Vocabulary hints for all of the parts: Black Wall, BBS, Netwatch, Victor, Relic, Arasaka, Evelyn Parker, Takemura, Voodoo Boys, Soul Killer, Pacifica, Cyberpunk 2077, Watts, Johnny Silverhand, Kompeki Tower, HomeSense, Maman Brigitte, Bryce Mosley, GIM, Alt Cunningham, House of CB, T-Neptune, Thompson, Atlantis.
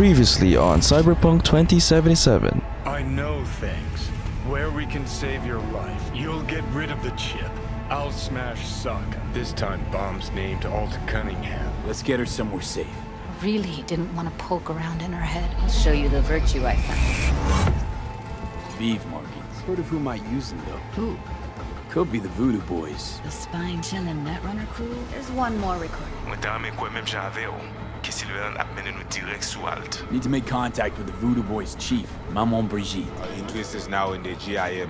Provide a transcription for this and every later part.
Previously on Cyberpunk 2077. I know things. Where we can save your life. You'll get rid of the chip. I'll smash Saka. This time bomb's named Alt Cunningham. Let's get her somewhere safe. I really didn't want to poke around in her head. I'll show you the virtue I found. Thief markings. Heard of who might use them though? Who? Could be the Voodoo Boys. The Spine Chin and Netrunner crew? There's one more recording. Need to make contact with the Voodoo Boys chief, Maman Brigitte. Our interest is now in the GIM.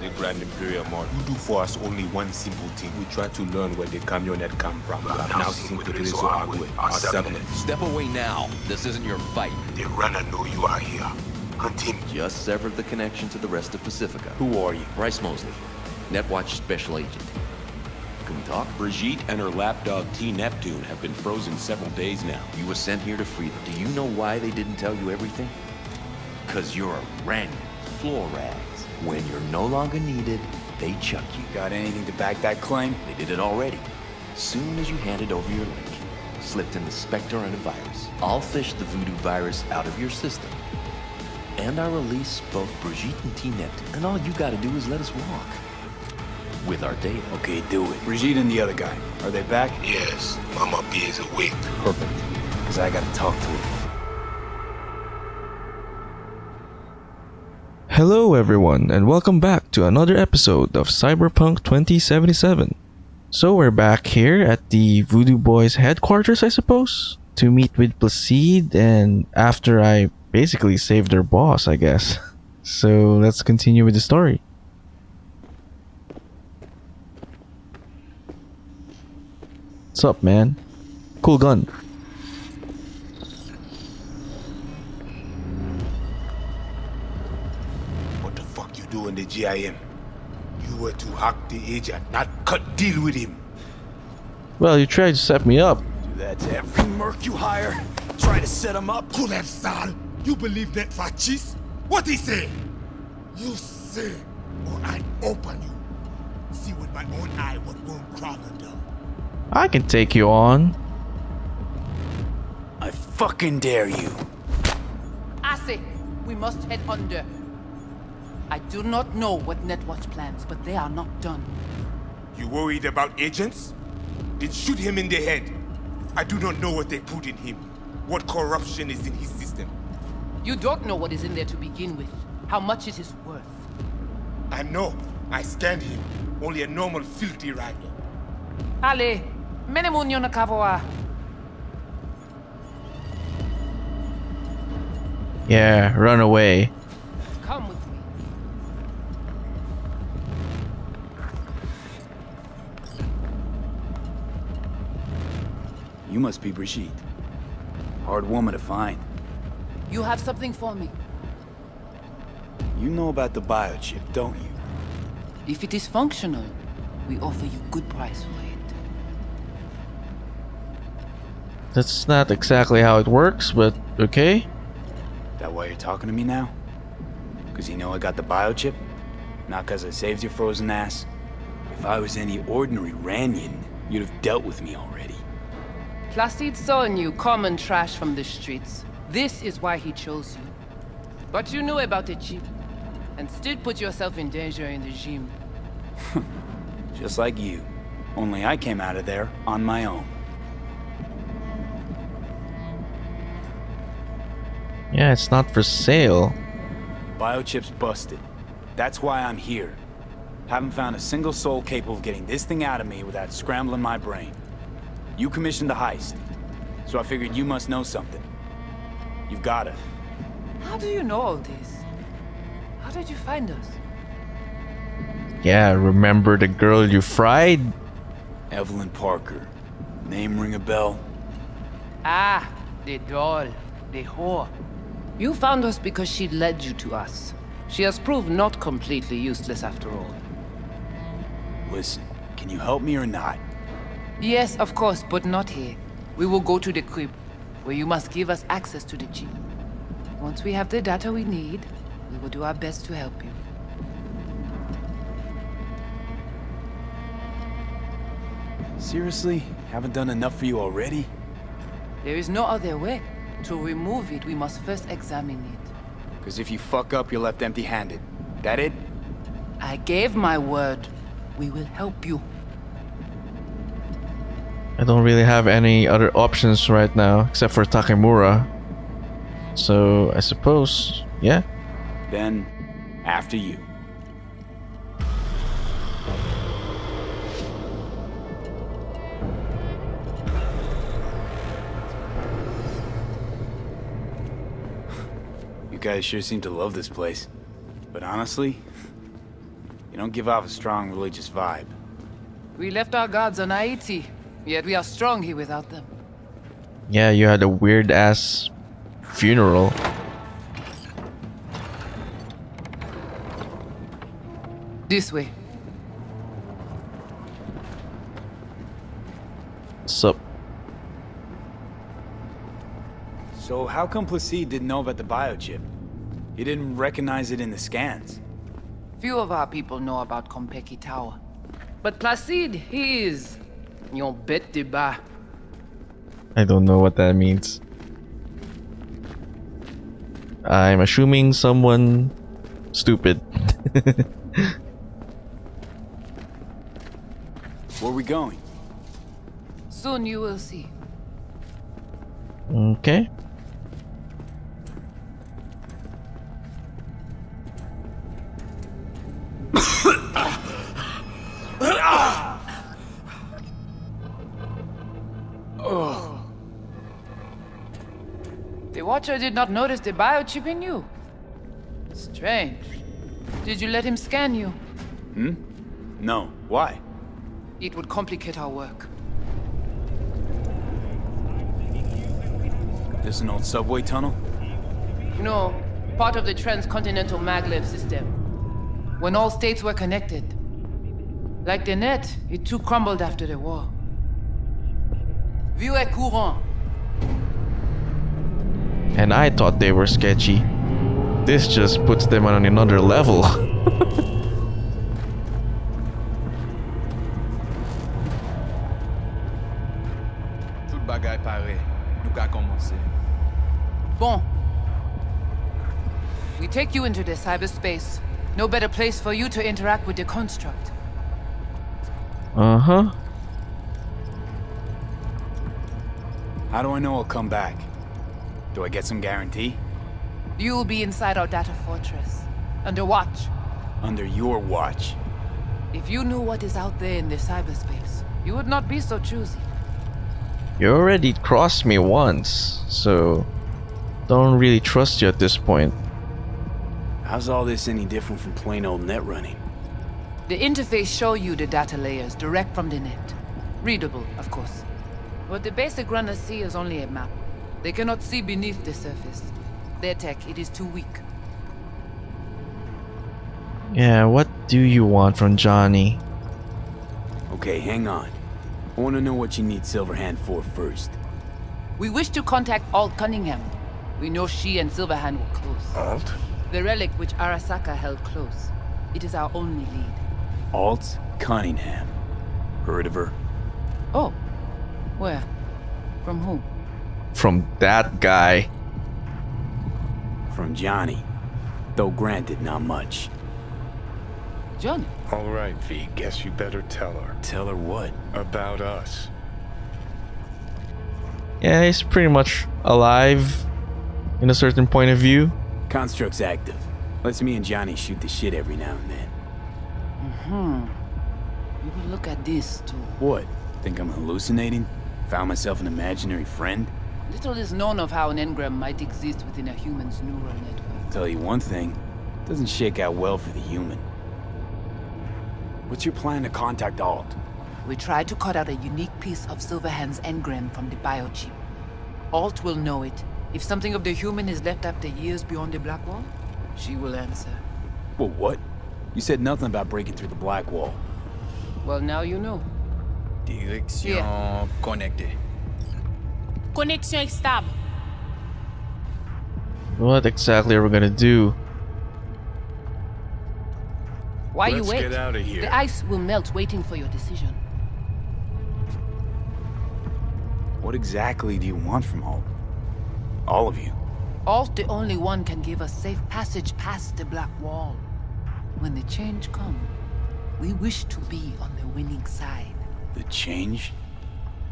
The Grand Imperial Mart. You do for us only one simple thing. We try to learn where the camionet come from. We have now seen the Step away now. This isn't your fight. The runner know you are here. Continue. Just severed the connection to the rest of Pacifica. Who are you? Bryce Mosley. Netwatch Special Agent. Can we talk? Brigitte and her lapdog T-Neptune have been frozen several days now. You were sent here to free them. Do you know why they didn't tell you everything? Because you're a random floor rags. When you're no longer needed, they chuck you. Got anything to back that claim? They did it already. Soon as you handed over your link, slipped in the Spectre and a virus. I'll fish the voodoo virus out of your system. And I release both Brigitte and T-Neptune. And all you gotta do is let us walk. With our data. Okay, do it. Brigitte and the other guy, are they back? Yes, Mama B is awake. Perfect, because I gotta talk to her. Hello everyone, and welcome back to another episode of Cyberpunk 2077. So we're back here at the Voodoo Boys headquarters, I suppose? To meet with Placide, and after I basically saved their boss, I guess. So let's continue with the story. What's up, man? Cool gun. What the fuck you do in the GIM? You were to hack the agent, not cut deal with him. Well, you tried to set me up. Do that to every merc you hire. Try to set him up. Cool son. You believe that Fachis? What he say? You say, or I open you. See with my own eye what won't crawl under. I can take you on. I fucking dare you. I say, we must head under. I do not know what Netwatch plans, but they are not done. You worried about agents? Then shoot him in the head. I do not know what they put in him. What corruption is in his system. You don't know what is in there to begin with. How much it is worth. I know. I stand him. Only a normal filthy rival. Allez. Yeah, run away. Come with me. You must be Brigitte. Hard woman to find. You have something for me. You know about the biochip, don't you? If it is functional, we offer you good price for it. That's not exactly how it works, but okay. That why you're talking to me now? Because you know I got the biochip? Not because I saved your frozen ass? If I was any ordinary Ranyan, you'd have dealt with me already. Placide saw you, common trash from the streets. This is why he chose you. But you knew about the jeep, and still put yourself in danger in the gym. Just like you. Only I came out of there on my own. Yeah, it's not for sale. Biochip's busted. That's why I'm here. Haven't found a single soul capable of getting this thing out of me without scrambling my brain. You commissioned the heist, so I figured you must know something. You've got it. How do you know all this? How did you find us? Yeah, remember the girl you fried? Evelyn Parker. Name ring a bell? Ah, the doll, the whore. You found us because she led you to us. She has proved not completely useless after all. Listen, can you help me or not? Yes, of course, but not here. We will go to the crib, where you must give us access to the G. Once we have the data we need, we will do our best to help you. Seriously? Haven't done enough for you already? There is no other way. To remove it, we must first examine it. Because if you fuck up, you're left empty-handed. That it? I gave my word. We will help you. I don't really have any other options right now, except for Takemura. So, I suppose, yeah. Then, after you. You guys sure seem to love this place. But honestly, you don't give off a strong religious vibe. We left our gods on Haiti, yet we are strong here without them. Yeah, you had a weird ass funeral. This way. Sup. So how come Placide didn't know about the biochip? He didn't recognize it in the scans. Few of our people know about Kompeki Tower. But Placide, he is your bête de bas. I don't know what that means. I'm assuming someone stupid. Where are we going? Soon you will see. Okay. The Watcher did not notice the biochip in you. Strange. Did you let him scan you? Hmm? No. Why? It would complicate our work. There's an old subway tunnel? No. Part of the transcontinental maglev system. When all states were connected. Like the net, it too crumbled after the war. Vieux courant. And I thought they were sketchy. This just puts them on another level. Tout bagay pare. Nous ka commencer. Bon. We take you into the cyberspace. No better place for you to interact with the construct. Uh-huh. How do I know I'll come back? Do I get some guarantee? You'll be inside our data fortress. Under watch. Under your watch? If you knew what is out there in the cyberspace, you would not be so choosy. You already crossed me once, so don't really trust you at this point. How's all this any different from plain old net running? The interface shows you the data layers direct from the net. Readable, of course. What the basic runners see is only a map. They cannot see beneath the surface. Their tech, it is too weak. Yeah, what do you want from Johnny? Okay, hang on. I want to know what you need Silverhand for first. We wish to contact Alt Cunningham. We know she and Silverhand were close. Alt? The relic which Arasaka held close. It is our only lead. Alt Cunningham. Heard of her? Oh. Where? From whom? From that guy. From Johnny, though granted, not much. Johnny? All right, V, guess you better tell her. Tell her what? About us. Yeah, he's pretty much alive in a certain point of view. Construct's active. Let's me and Johnny shoot the shit every now and then. You will look at this, too. What? Think I'm hallucinating? Found myself an imaginary friend? Little is known of how an engram might exist within a human's neural network. Tell you one thing, it doesn't shake out well for the human. What's your plan to contact Alt? We tried to cut out a unique piece of Silverhand's engram from the biochip. Alt will know it. If something of the human is left after years beyond the Black Wall, she will answer. Well, what? You said nothing about breaking through the Black Wall. Well, now you know. Direction connected. Connection stable. What exactly are we gonna do? Why you wait? Let's get out of here. The ice will melt waiting for your decision. What exactly do you want from home? All of you. Alt, the only one, can give us safe passage past the Black Wall. When the change comes, we wish to be on the winning side. The change?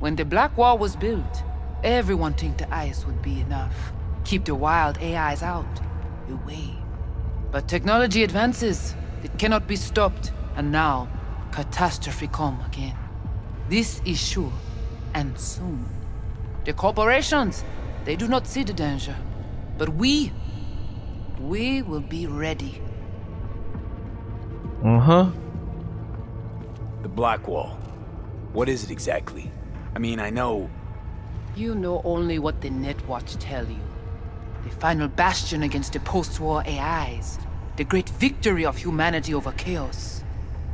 When the Black Wall was built, everyone think the ice would be enough. Keep the wild AIs out, away. But technology advances. It cannot be stopped. And now, catastrophe come again. This is sure, and soon. The corporations, they do not see the danger. But we will be ready. Uh-huh. The Black Wall. What is it exactly? I mean, I know... You know only what the Netwatch tell you. The final bastion against the post-war AIs. The great victory of humanity over chaos.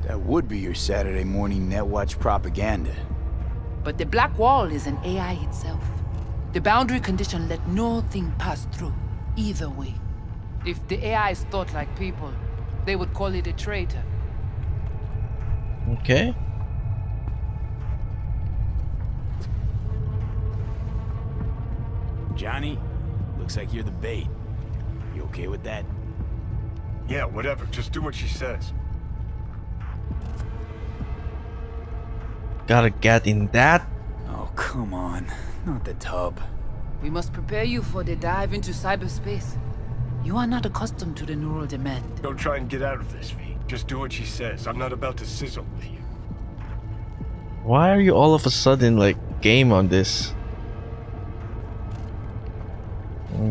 That would be your Saturday morning Netwatch propaganda. But the Black Wall is an AI itself. The boundary condition let nothing pass through, either way. If the AIs thought like people, they would call it a traitor. Okay. Johnny, looks like you're the bait. You okay with that? Yeah, whatever. Just do what she says. Gotta get in that. Oh, come on. Not the tub. We must prepare you for the dive into cyberspace. You are not accustomed to the neural demand. Don't try and get out of this, V. Just do what she says. I'm not about to sizzle with you. Why are you all of a sudden, like, game on this?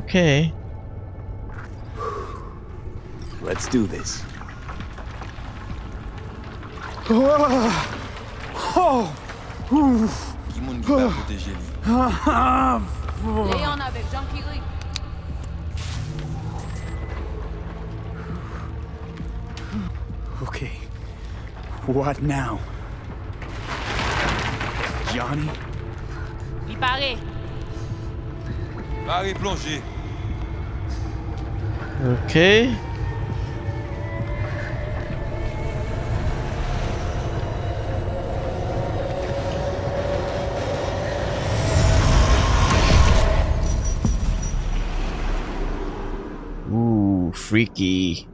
Okay. Let's do this. Oh! Ouf! Okay. What now? Johnny? Réparer. Barre plongée. Okay. Freaky.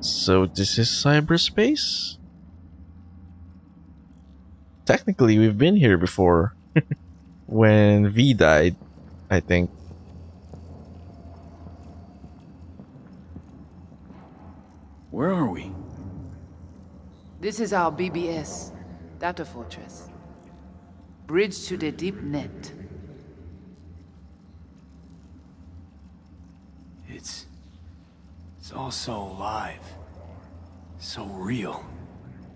So this is cyberspace? Technically, we've been here before. When V died, I think. Where are we? This is our BBS, Data Fortress. Bridge to the deep net. It's all so alive, so real.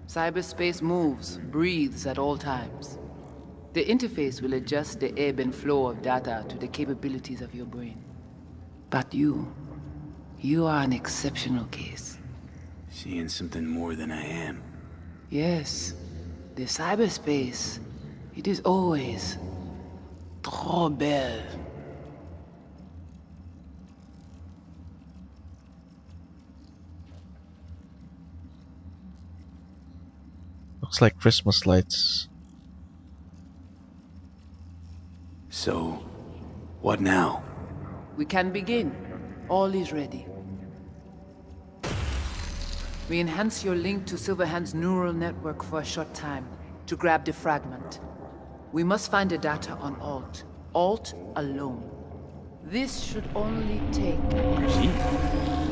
Cyberspace moves, breathes at all times. The interface will adjust the ebb and flow of data to the capabilities of your brain. But you are an exceptional case. Seeing something more than I am. Yes, the cyberspace, it is always trop belle. Looks like Christmas lights. So, what now? We can begin. All is ready. We enhance your link to Silverhand's neural network for a short time to grab the fragment. We must find the data on Alt. Alt alone. This should only take... Brigitte?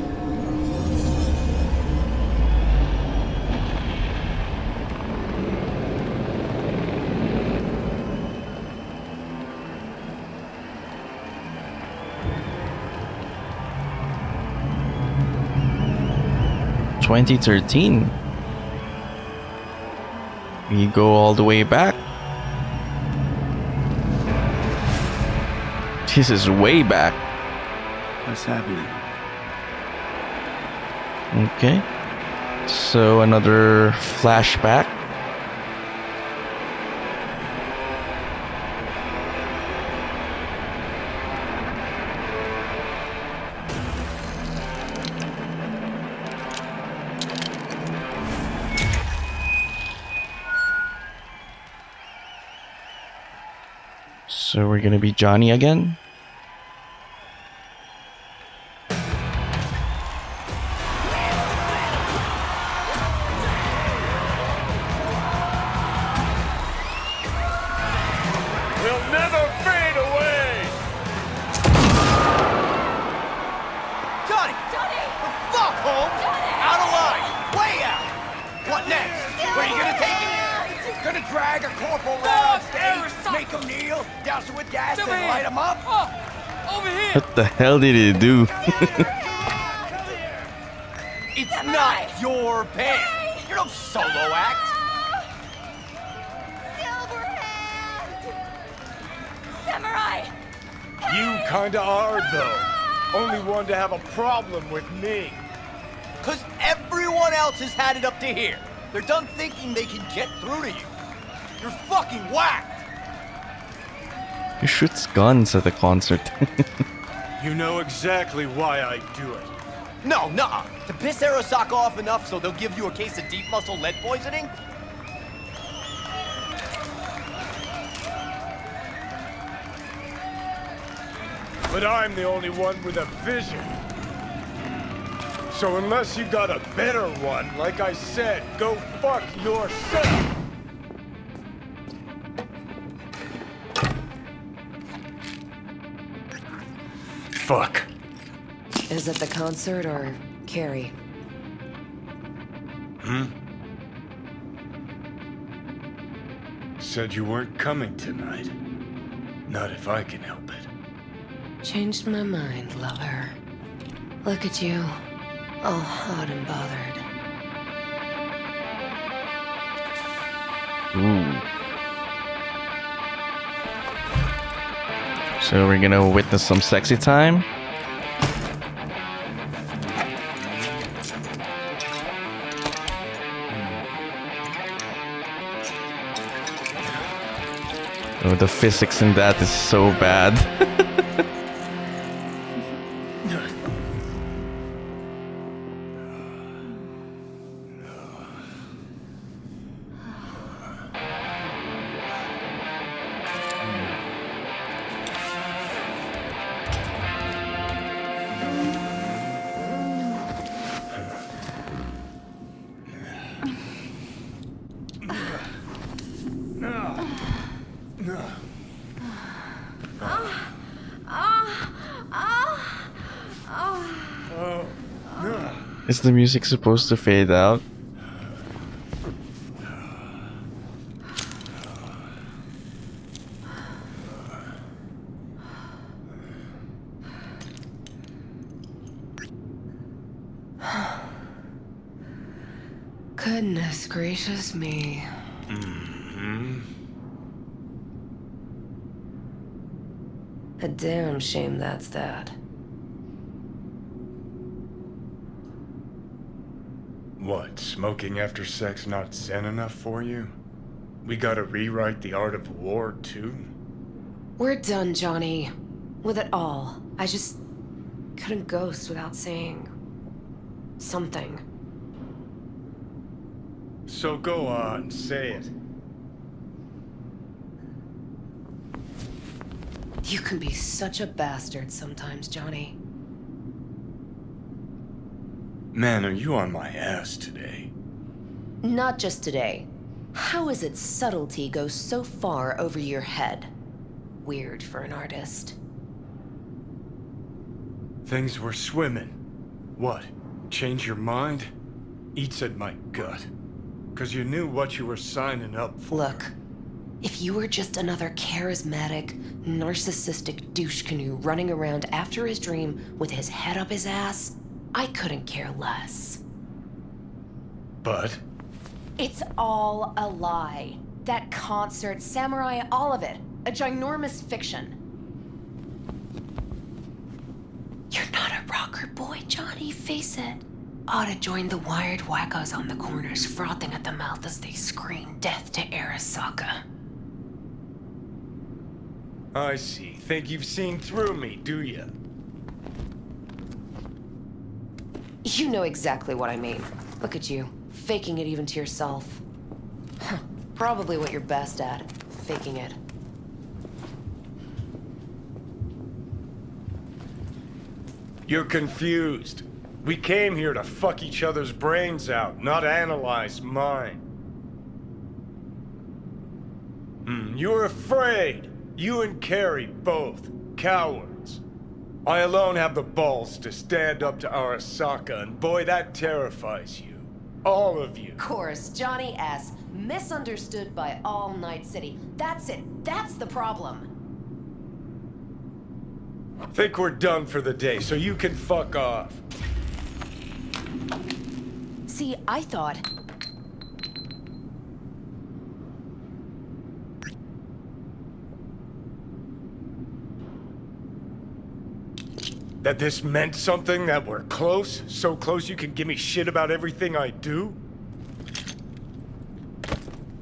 ...2013. We go all the way back. This is way back. What's happening? Okay. So another flashback. So we're gonna be Johnny again. What the hell did he do? It's not your band. You're no solo act. Silverhand, Samurai. You kinda are though. Only one to have a problem with me. Cause everyone else has had it up to here. They're done thinking they can get through to you. You're fucking whacked. He shoots guns at the concert. You know exactly why I do it. No, nuh-uh. To piss Arasaka off enough so they'll give you a case of deep muscle lead poisoning? But I'm the only one with a vision. So unless you got a better one, like I said, go fuck yourself. Fuck. Is it the concert or Carrie? Hmm? Said you weren't coming tonight. Not if I can help it. Changed my mind, lover. Look at you, all hot and bothered. So we're gonna witness some sexy time. Oh, the physics in that is so bad. Is the music supposed to fade out? Goodness gracious me. A damn shame that's that. What, smoking after sex not zen enough for you? We gotta rewrite the art of war, too? We're done, Johnny. With it all. I just couldn't ghost without saying something. So go on, say it. You can be such a bastard sometimes, Johnny. Man, are you on my ass today? Not just today. How is it subtlety goes so far over your head? Weird for an artist. Things were swimming. What? Change your mind? Eats at my gut. Cause you knew what you were signing up for. Look, if you were just another charismatic, narcissistic douche canoe running around after his dream with his head up his ass, I couldn't care less. But? It's all a lie. That concert, Samurai, all of it. A ginormous fiction. You're not a rocker boy, Johnny, face it. Oughta joined the wired wackos on the corners, frothing at the mouth as they scream death to Arasaka. I see. Think you've seen through me, do ya? You know exactly what I mean. Look at you, faking it even to yourself. Probably what you're best at, faking it. You're confused. We came here to fuck each other's brains out, not analyze mine. You're afraid. You and Carrie both. Cowards. I alone have the balls to stand up to Arasaka, and boy, that terrifies you. All of you. Of course, Johnny S. Misunderstood by all Night City. That's it. That's the problem. Think we're done for the day, so you can fuck off. See, I thought... that this meant something, that we're close? So close you can give me shit about everything I do?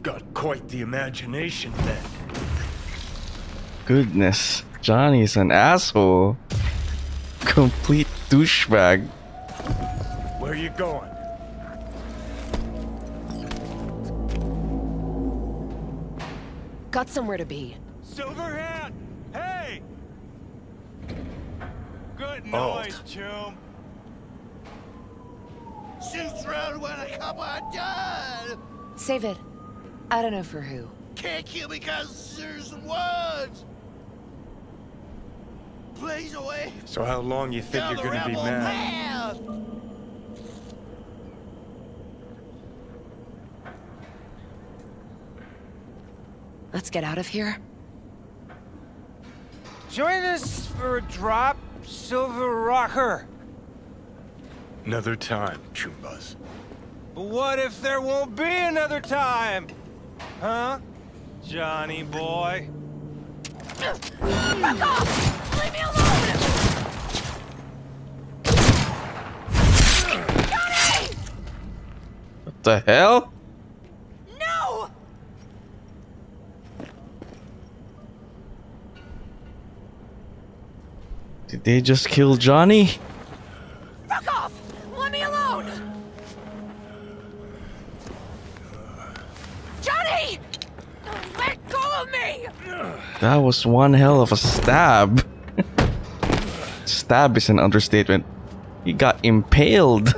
Got quite the imagination, then. Goodness, Johnny's an asshole. Complete douchebag. Where are you going? Got somewhere to be. Silverhand! Hey! Good noise, chum. She's round when I come undone. Save it. I don't know for who. Can't kill because there's words. Please away. So how long you think you're gonna be mad? Let's get out of here. Join us for a drop, Silver Rocker. Another time, Chumbas. But what if there won't be another time? Huh? Johnny boy. Fuck off! Leave me alone! Johnny! What the hell? No! Did they just kill Johnny? Fuck off! Let me alone! Johnny! Let go of me! That was one hell of a stab. Stab is an understatement. He got impaled.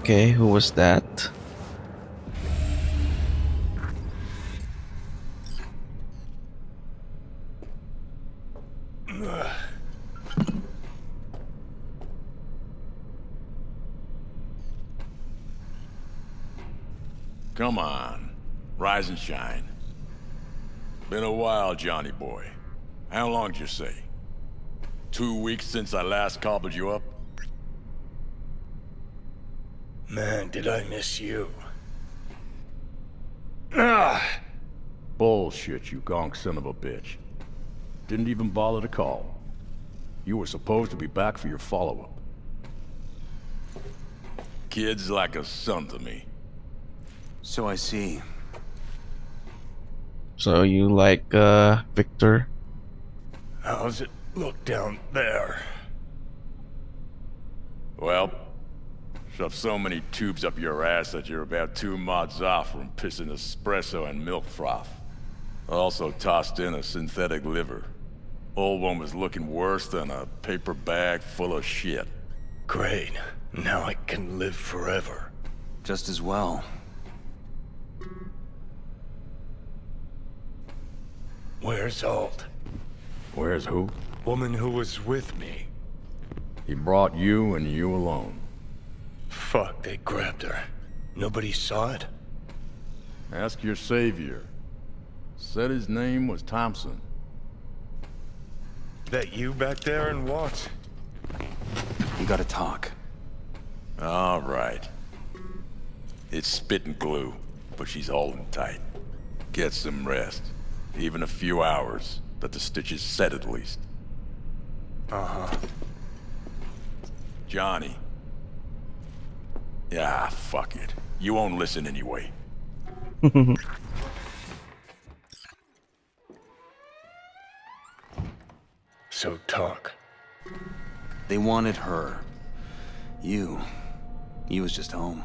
Okay, who was that? Come on, rise and shine. Been a while, Johnny boy. How long'd you say? 2 weeks since I last cobbled you up? Man, did I miss you. Bullshit, you gonk son of a bitch. Didn't even bother to call. You were supposed to be back for your follow-up. Kid's like a son to me. So I see. So you like, Victor? How's it look down there? Well... shove so many tubes up your ass that you're about 2 mods off from pissing espresso and milk froth. I also tossed in a synthetic liver. Old one was looking worse than a paper bag full of shit. Great. Now I can live forever. Just as well. Where's Alt? Where's who? Woman who was with me. He brought you and you alone. Fuck, they grabbed her. Nobody saw it? Ask your savior. Said his name was Thompson. That you back there in Watts? You gotta talk. All right. It's spitting glue, but she's holding tight. Get some rest. Even a few hours, that the stitches set at least. Uh-huh. Johnny. Yeah, fuck it. You won't listen anyway. So talk. They wanted her. You. You was just home.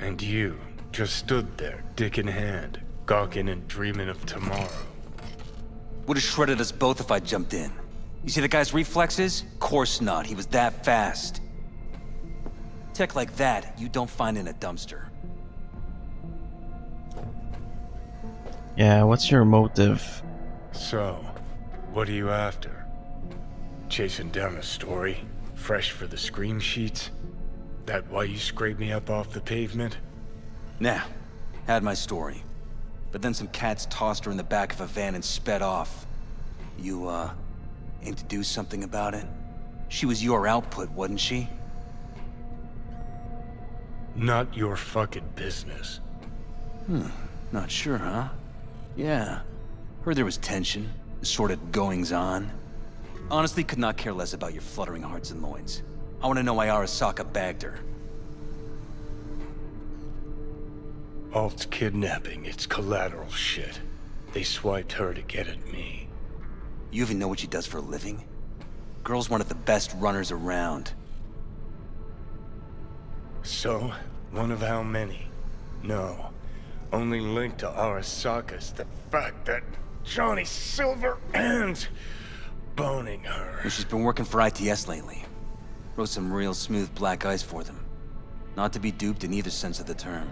And you just stood there, dick in hand, gawking and dreaming of tomorrow. Would have shredded us both if I jumped in. You see the guy's reflexes? Course not, he was that fast. Tech like that, you don't find in a dumpster. Yeah, what's your motive? So, what are you after? Chasing down a story? Fresh for the scream sheets? That why you scraped me up off the pavement? Nah, had my story. But then some cats tossed her in the back of a van and sped off. You, aim to do something about it? She was your output, wasn't she? Not your fucking business. Hmm, not sure, huh? Yeah, heard there was tension, assorted goings-on. Honestly, could not care less about your fluttering hearts and loins. I want to know why Arasaka bagged her. Alt's kidnapping, it's collateral shit. They swiped her to get at me. You even know what she does for a living? Girl's one of the best runners around. So, one of how many? No. Only link to Arasaka's the fact that Johnny Silverhand's boning her. Well, she's been working for ITS lately. Wrote some real smooth black eyes for them. Not to be duped in either sense of the term.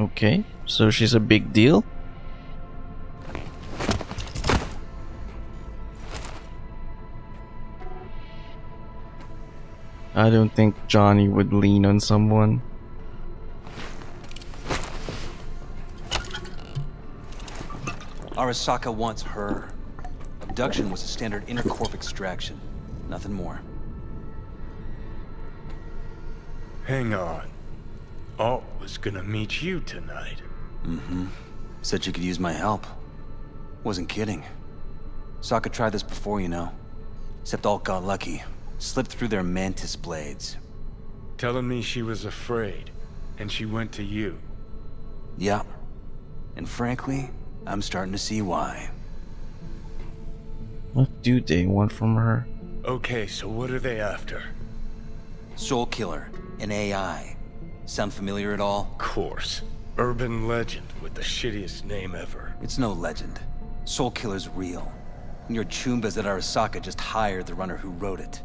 Okay, so she's a big deal? I don't think Johnny would lean on someone. Arasaka wants her. Abduction was a standard intercorp extraction. Nothing more. Hang on. Alt was gonna meet you tonight. Mm-hmm. Said you could use my help. Wasn't kidding. Sokka tried this before, you know. Except Alt got lucky. Slipped through their mantis blades. Telling me she was afraid, and she went to you. Yep. And frankly, I'm starting to see why. What do they want from her? Okay, so what are they after? Soul Killer, an AI. Sound familiar at all? Of course. Urban legend with the shittiest name ever. It's no legend. Soul Killer's real. And your Chumbas at Arasaka just hired the runner who wrote it.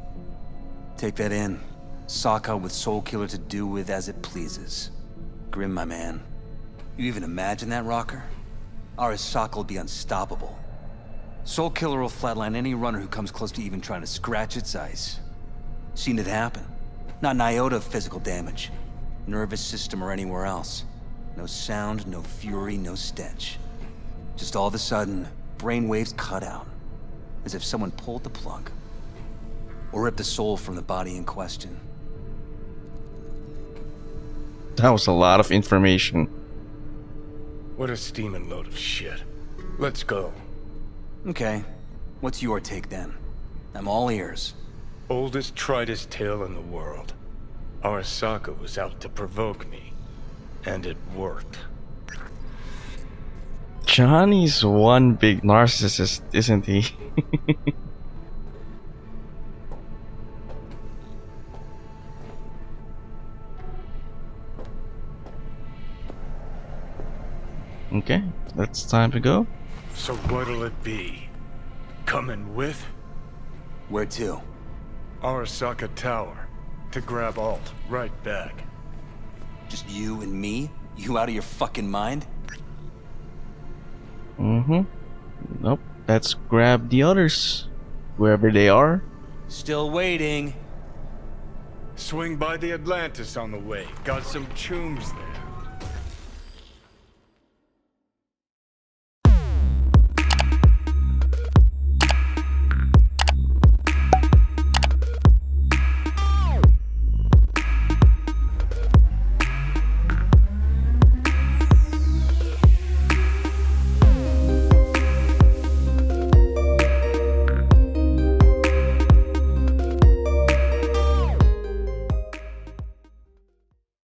Take that in. Sokka with Soul Killer to do with as it pleases. Grim, my man. You even imagine that, Rocker? Arasaka will be unstoppable. Soul Killer will flatline any runner who comes close to even trying to scratch its ice. Seen it happen. Not an iota of physical damage. Nervous system or anywhere else. No sound, no fury, no stench. Just all of a sudden, brainwaves cut out. As if someone pulled the plug. Or ripped the soul from the body in question. That was a lot of information. What a steaming load of shit. Let's go. Okay. What's your take then? I'm all ears. Oldest, tritest tale in the world. Arasaka was out to provoke me. And it worked. Johnny's one big narcissist, isn't he? Okay, that's time to go. So what'll it be? Coming with? Where to? Arasaka Tower. To grab Alt, right back. Just you and me? You out of your fucking mind? Mm-hmm. Nope. Let's grab the others. Wherever they are. Still waiting. Swing by the Atlantis on the way. Got some chooms there.